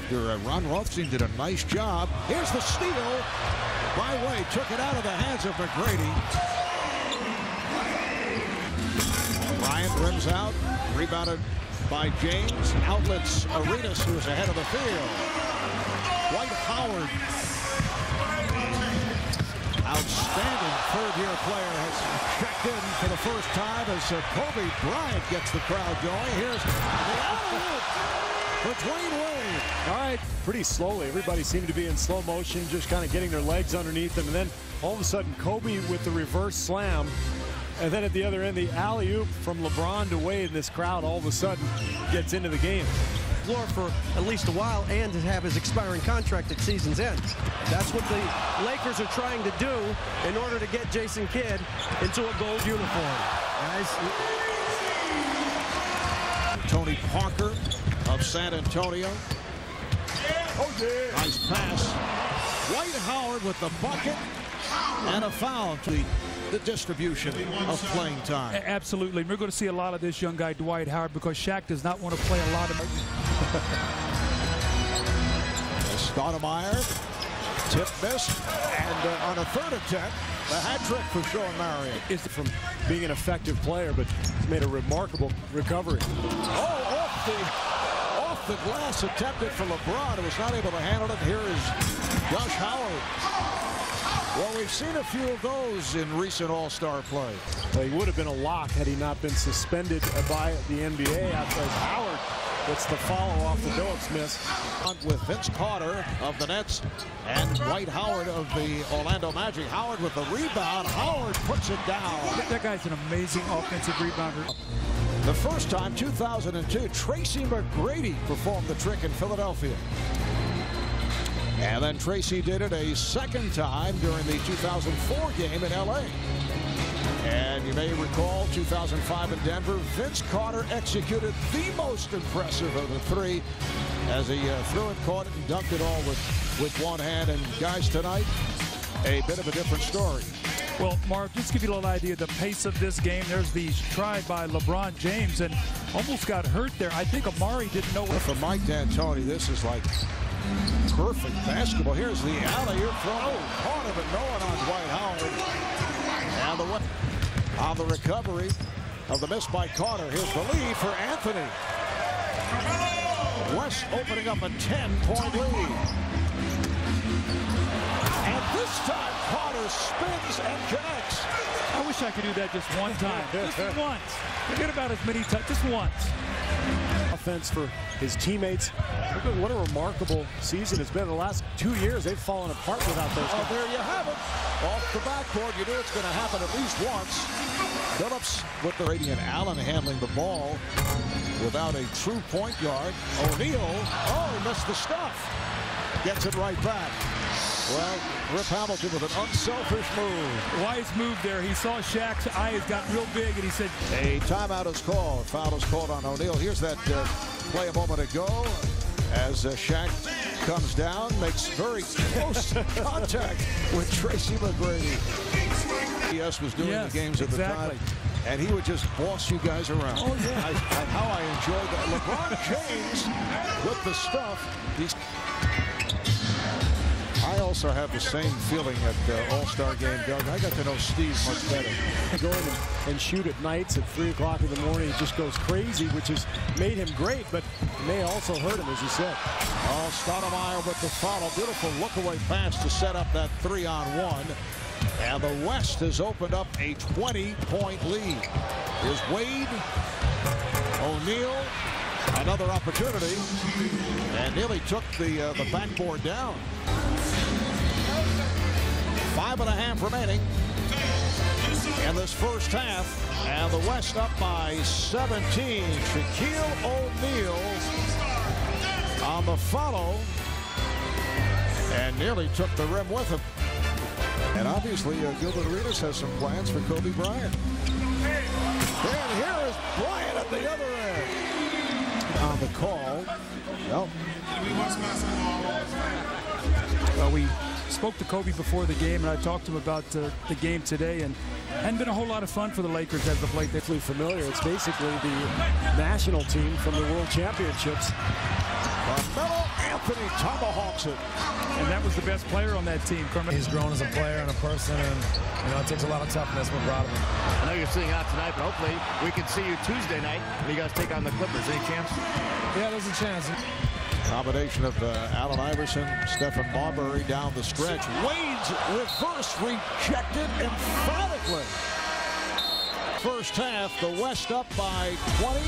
after. Ron Rothstein did a nice job. Here's the steal by Wade. Took it out of the hands of McGrady. Bryant rims out. Rebounded by James. Outlets Arenas, who's ahead of the field. Dwight Howard. Outstanding third-year player has checked in for the first time as Kobe Bryant gets the crowd going. Here's the alley-oop for Dwayne Wade. All right, pretty slowly. Everybody seemed to be in slow motion, just kind of getting their legs underneath them. And then all of a sudden, Kobe with the reverse slam. And then at the other end, the alley-oop from LeBron to Wade. And this crowd all of a sudden gets into the game. Floor for at least a while, and to have his expiring contract at season's end. That's what the Lakers are trying to do in order to get Jason Kidd into a gold uniform. Guys. Tony Parker of San Antonio. Yeah. Oh, yeah. Nice pass. Dwight Howard with the bucket and a foul to the distribution of playing time. Absolutely. We're going to see a lot of this young guy, Dwight Howard, because Shaq does not want to play a lot of it. Stoudemire, tip missed, and on a third attempt, the hat trick for Shawn Marion. It's from being an effective player, but made a remarkable recovery. Oh, off the glass, attempted for LeBron, who was not able to handle it. Here is Josh Howard. Well, we've seen a few of those in recent All-Star play. Well, he would have been a lock had he not been suspended by the NBA. After Howard. It's the follow off the Phillips miss. With Vince Carter of the Nets and Dwight Howard of the Orlando Magic. Howard with the rebound. Howard puts it down. That guy's an amazing offensive rebounder. The first time, 2002, Tracy McGrady performed the trick in Philadelphia. And then Tracy did it a second time during the 2004 game in L.A. And you may recall 2005 in Denver, Vince Carter executed the most impressive of the three as he threw it, caught it, and dunked it all with one hand. And guys, tonight, a bit of a different story. Well, Mark, just to give you a little idea of the pace of this game. There's the try by LeBron James and almost got hurt there. I think Amar'e didn't know. For Mike D'Antoni, this is like perfect basketball. Here's the alley. You're thrown part of it. No one on Dwight Howard. And the way. On the recovery of the miss by Carter. Here's the lead for Anthony. West opening up a 10-point lead. And this time Carter spins and connects. I wish I could do that just one time. Just once. Forget about as many times. Just once. Offense for his teammates. Look at what a remarkable season it's been. The last 2 years, they've fallen apart without those. Oh, there you have it. Off the backboard, you knew it's going to happen at least once. Phillips with the radiant Allen handling the ball without a true point guard. O'Neal, oh, missed the stuff. Gets it right back. Well, Rip Hamilton with an unselfish move. Wise move there. He saw Shaq's eyes got real big, and he said, a timeout is called. Foul is called on O'Neal. Here's that play a moment ago as Shaq comes down, makes very close contact with Tracy McGrady. Yes, was doing the games at the time. And he would just boss you guys around. Oh, yeah. And how I enjoyed that. LeBron James with the stuff. He's... I also have the same feeling at the All-Star game, Doug. I got to know Steve much better. Going and shoot at nights at 3 o'clock in the morning, it just goes crazy, which has made him great, but may also hurt him, as you said. Oh, Stoudemire with the follow. Beautiful look-away pass to set up that 3-on-1. And the West has opened up a 20-point lead. Here's Wade, O'Neal, another opportunity, and nearly took the backboard down. 5.5 remaining in this first half, and the West up by 17. Shaquille O'Neal on the follow, and nearly took the rim with him. And obviously, Gilbert Arenas has some plans for Kobe Bryant. And here is Bryant at the other end. On the call. Well, we spoke to Kobe before the game, and I talked to him about the game today, and hadn't been a whole lot of fun for the Lakers as of late. They're familiar. It's basically the national team from the World Championships. Carmelo Anthony. Anthony tomahawks it. And that was the best player on that team. He's grown as a player and a person, and you know, it takes a lot of toughness with Robin. I know you're sitting out tonight, but hopefully we can see you Tuesday night when you guys take on the Clippers. Any chance? Yeah, there's a chance. Combination of Allen Iverson, Stephon Marbury down the stretch. Wade's reverse rejected emphatically. First half, the West up by 20.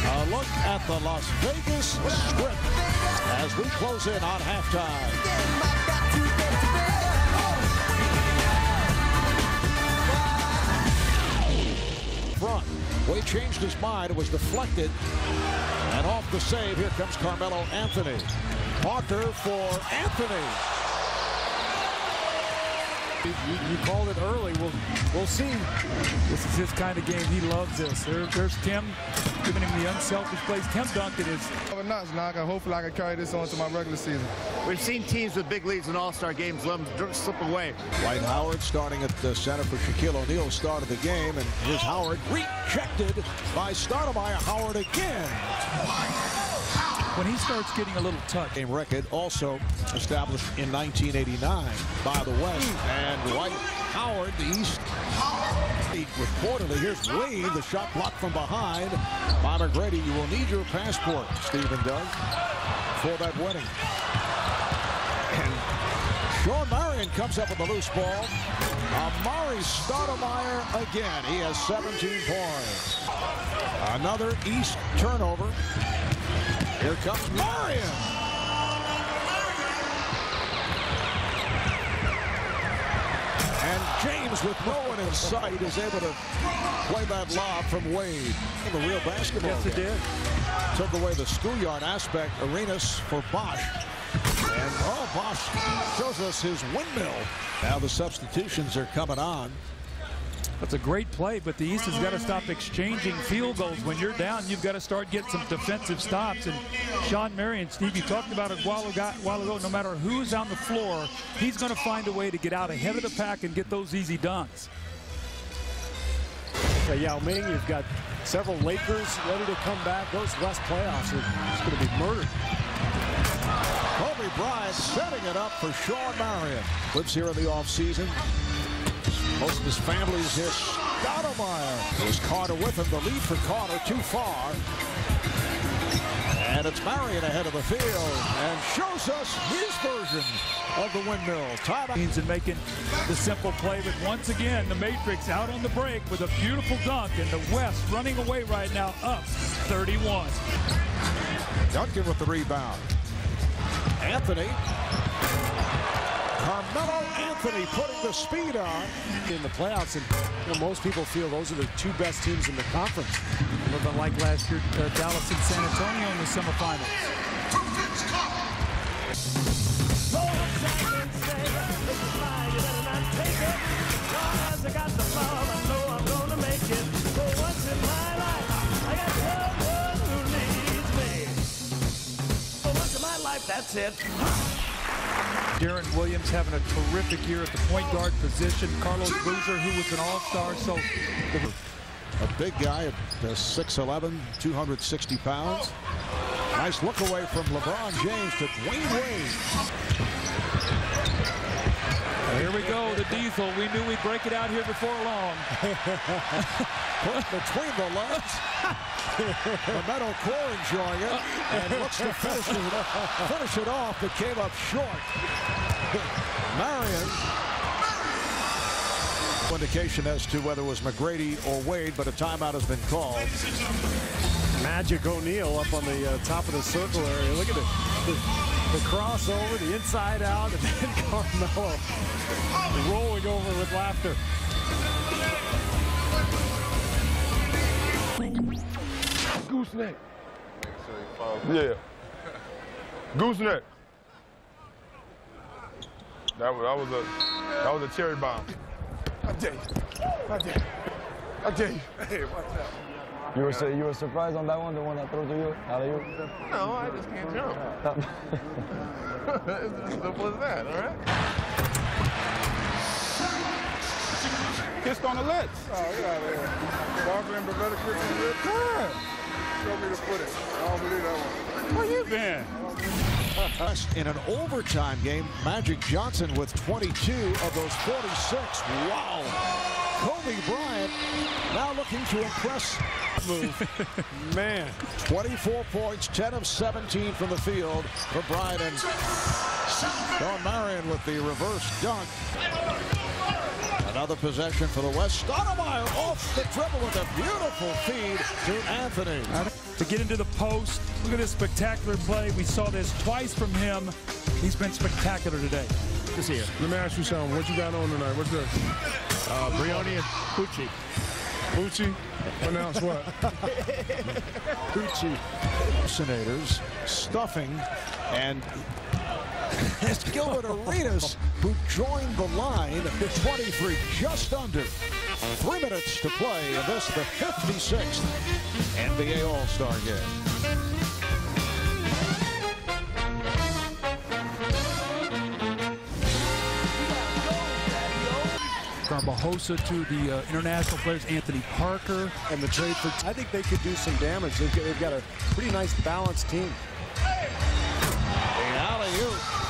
A look at the Las Vegas Strip as we close in on halftime. Front. Wade changed his mind. It was deflected. And off the save, here comes Carmelo Anthony. Parker for Anthony. You called it early. We'll see. This is his kind of game. He loves this. There's Tim giving him the unselfish plays. Tim dunked it. Hopefully I can carry this on to my regular season. We've seen teams with big leads in all-star games let them slip away. Dwight Howard starting at the center for Shaquille O'Neal started the game, and here's Howard rejected by Stoudemire. Howard again. When he starts getting a little touch. Game record also established in 1989 by the West. And Dwight Howard, the East. Reportedly, here's Wade, the shot blocked from behind. By McGrady, you will need your passport, Stephen does, for that winning. And Shawn Marion comes up with the loose ball. Amar'e Stoudemire again. He has 17 points. Another East turnover. Here comes Marion. And James, with no one in sight, is able to play that lob from Wade. The real basketball. Yes, it did. Took away the schoolyard aspect. Arenas for Bosh. And oh, Bosh shows us his windmill. Now the substitutions are coming on. That's a great play, but the East has got to stop exchanging field goals. When you're down, you've got to start getting some defensive stops. And Shawn Marion, Steve, you talked about it a while ago, no matter who's on the floor, he's going to find a way to get out ahead of the pack and get those easy dunks. Yao Ming, you've got several Lakers ready to come back. Those West playoffs are going to be murdered. Kobe Bryant setting it up for Shawn Marion. Lives here in the offseason. Most of his family is here. Stoudemire is Carter with him. The lead for Carter too far. And it's Marion ahead of the field and shows us his version of the windmill. Timeout. And making the simple play, but once again, the Matrix out on the break with a beautiful dunk, and the West running away right now, up 31. Duncan with the rebound. Anthony. Carmelo Anthony putting the speed on in the playoffs, and you know, most people feel those are the two best teams in the conference. A little bit like last year, Dallas and San Antonio in the semifinals. That's it. Darren Williams having a terrific year at the point guard position. Carlos Boozer, who was an all-star, so a big guy at 6'11", 260 pounds. Nice look away from LeBron James to Dwayne Wade. Here we go, the diesel. We knew we'd break it out here before long. Put between the legs. The metal core enjoying it, and looks to finish it off, but came up short. Marion. No indication as to whether it was McGrady or Wade, but a timeout has been called. Magic O'Neal up on the top of the circle area. Look at it. The crossover, the inside out, and then Carmelo rolling over with laughter. Gooseneck. Yeah. Gooseneck. That was a cherry bomb. I dare you. Hey, watch out. You were surprised on that one, the one I threw to you? How are you? No, I just can't jump. It's as simple as that, all right? Kissed on the lips. Oh, yeah. Barber and Bavetta kissed on the lips. Show me the footage. I don't believe that one. Where you been? In an overtime game, Magic Johnson with 22 of those 46. Wow. Kobe Bryant now looking to impress. Move. Man. 24 points, 10 of 17 from the field for Bryant. And Shawn Marion with the reverse dunk. Another possession for the West. Stoudemire off the dribble with a beautiful feed to Anthony. To get into the post. Look at this spectacular play. We saw this twice from him. He's been spectacular today. This here. Let me ask you something. What you got on tonight? What's good? Brioni and Pucci. Pucci? Pronounce what? Pucci. Senators stuffing and it's Gilbert Arenas who joined the line. 23, just under. 3 minutes to play in this, the 56th NBA All-Star game. From Bohosa to the international players, Anthony Parker. And the trade for... I think they could do some damage. They've got a pretty nice balanced team.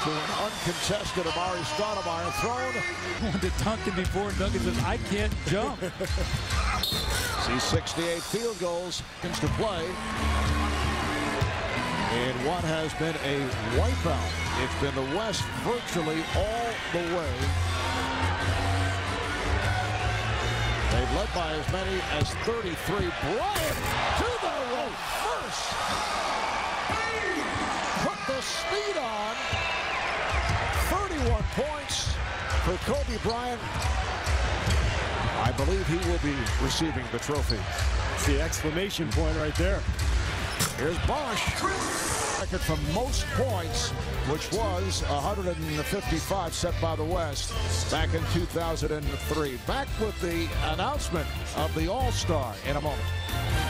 To an uncontested Amar'e Stoudemire thrown. To Duncan before Duncan says, I can't jump. See 68 field goals to play. And what has been a wipeout. It's been the West virtually all the way. They've led by as many as 33. Bryant to the reverse. Put the speed on. 31 points for Kobe Bryant. I believe he will be receiving the trophy. It's the exclamation point right there. Here's Bosh. Record for most points, which was 155 set by the West back in 2003. Back with the announcement of the All-Star in a moment.